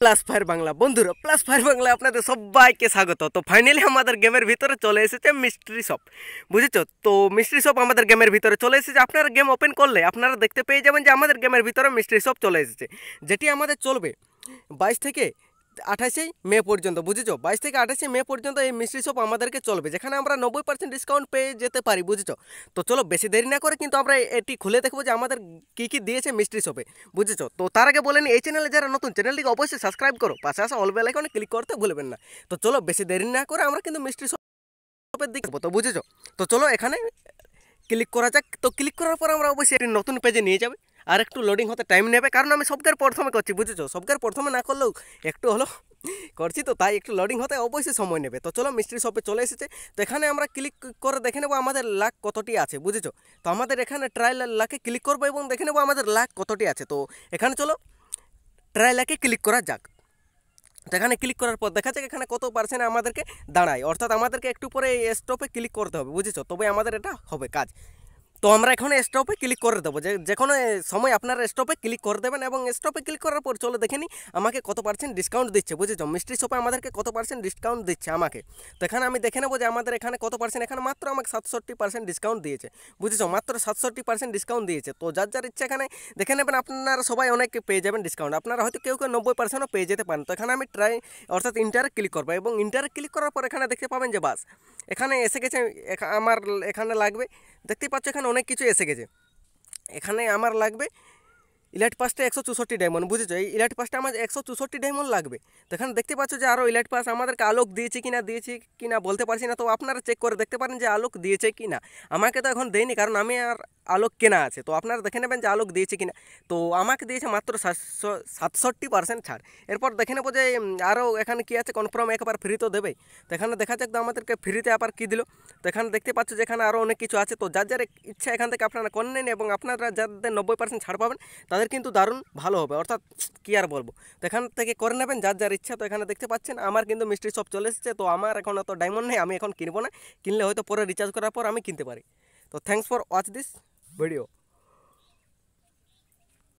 Plus fire Bangla. বন্ধুরা plus fire Bangla আপনাদের সবাইকে স্বাগত। তো ফাইনালি আমাদের গেমের ভিতরে চলে এসেছে মিস্ট্রি শপ, বুঝেছো? তো মিস্ট্রি শপ আমাদের গেমের ভিতরে চলে এসেছে। আপনারা গেম ওপেন করলে আপনারা দেখতে পেয়ে যাবেন যে আমাদের গেমের ভিতরে মিস্ট্রি শপ চলে এসেছে, যেটি আমাদের চলবে 22 থেকে 28 মে পর্যন্ত, বুঝেছো? 22 থেকে 28 মে পর্যন্ত এই মিস্ট্রি শপ আমাদেরকে চলবে, যেখানে আমরা 90% ডিসকাউন্ট পেয়ে যেতে পারি, বুঝেছো? তো চলো বেশি দেরি না করে কিন্তু আমরা এটি খুলে দেখবো যে আমাদের কী দিয়েছে মিস্ট্রি শপে, বুঝেছো? তো তার আগে বলেন এই চ্যানেলে যারা নতুন, চ্যানেলটিকে অবশ্যই সাবস্ক্রাইব করো, পাশে আসা অল বেল আইকনে ক্লিক করতে ভুলবেন না। তো চলো বেশি দেরি না করে আমরা কিন্তু মিস্ট্রি শপের দিকে যাবো, তো বুঝেছো? তো চলো এখানে ক্লিক করা যাক। তো ক্লিক করার পর আমরা অবশ্যই একটি নতুন পেজে নিয়ে যাবে, আর একটু লোডিং হতে টাইম নেবে, কারণ আমি সবকার প্রথমে করছি, বুঝেছো? সবকার প্রথমে না করলেও একটু হলো করছি, তো তাই একটু লোডিং হতে অবশ্যই সময় নেবে। তো চলো মিস্ট্রি শপে চলে এসেছে। তো এখানে আমরা ক্লিক করে দেখে নেবো আমাদের লাখ কতটি আছে, বুঝেছো? তো আমাদের এখানে ট্রায়াল লাখে ক্লিক করবো এবং দেখে নেবো আমাদের লাখ কতটি আছে। তো এখানে চলো ট্রায়াল লাখে ক্লিক করা যাক। তো এখানে ক্লিক করার পর দেখা যাক এখানে কত পার্সেন্ট আমাদেরকে দাঁড়ায়, অর্থাৎ আমাদেরকে একটু পরে স্টপে ক্লিক করতে হবে, বুঝেছো? তবে আমাদের এটা হবে কাজ। তো আমরা এখন স্টপে ক্লিক করে দেবো, যে কোনো সময় আপনারা স্টপে ক্লিক করে দেবেন, এবং স্টপে ক্লিক করার পর চলে দেখে নিই আমাকে কত পার্সেন্ট ডিসকাউন্ট দিচ্ছে, বুঝেছো? মিস্ট্রি শপে আমাদেরকে কত পার্সেন্ট ডিসকাউন্ট দিচ্ছে আমাকে। তো এখানে আমি দেখে নেবো যে আমাদের এখানে কত পার্সেন্ট, এখানে মাত্র আমাকে 67% ডিসকাউন্ট দিয়েছে, বুঝেছো? মাত্র 67% ডিসকাউন্ট দিয়েছে। তো যার যার ইচ্ছা এখানে দেখে নেবেন, আপনারা সবাই অনেকে পেয়ে যাবেন ডিসকাউন্ট, আপনারা হয়তো কেউ কেউ 90%ও পেয়ে যেতে পারেন। তো এখানে আমি অর্থাৎ ইন্টারে ক্লিক করবো, এবং ইন্টারে ক্লিক করার পর এখানে দেখতে পাবেন যে বাস এখানে এসে গেছে আমার, এখানে লাগবে, দেখতেই পাচ্ছ এখানে অনেক কিছু এসে গেছে। এখানে আমার লাগবে ইলাইট পাসটা 164 ডায়মন্ড, বুঝেছো? এই ইলাইট পাসটা আমার 164 ডায়মন্ড লাগবে। তো এখানে দেখতে পাচ্ছ যে আরও ইলাইট পাস আমাদেরকে আলোক দিয়েছে কিনা, বলতে পারছি না। তো আপনারা চেক করে দেখতে পারেন যে আলোক দিয়েছে কিনা। আমাকে তো এখন দেয়নি, কারণ আমি আর আলোক কেনা আছে। তো আপনারা দেখে নেবেন যে আলোক দিয়েছে কিনা। তো আমাকে দিয়েছে মাত্র 67% ছাড়। এরপর দেখে নেবো যে আরও এখানে কী আছে, কনফার্ম একবার ফ্রি তো দেবেই। তো এখানে দেখা যাক তো আমাদেরকে ফ্রিতে আবার কী দিল। তো এখানে দেখতে পাচ্ছ যে এখানে আরও অনেক কিছু আছে। তো যার যার ইচ্ছা এখান থেকে আপনারা করে নেন, এবং আপনারা যাদের 90% ছাড় পাবেন তাদের কিন্তু দারুণ ভালো হবে, অর্থাৎ কী আর বলবো, তো এখান থেকে করে নেবেন যার যার ইচ্ছা। তো এখানে দেখতে পাচ্ছেন আমার কিন্তু মিস্ট্রি শপ চলে এসেছে। তো আমার এখন অত ডায়মন্ড নেই, আমি এখন কিনবো না, কিনলে হয়তো পরে রিচার্জ করার পর আমি কিনতে পারি। তো thanks for watch this video.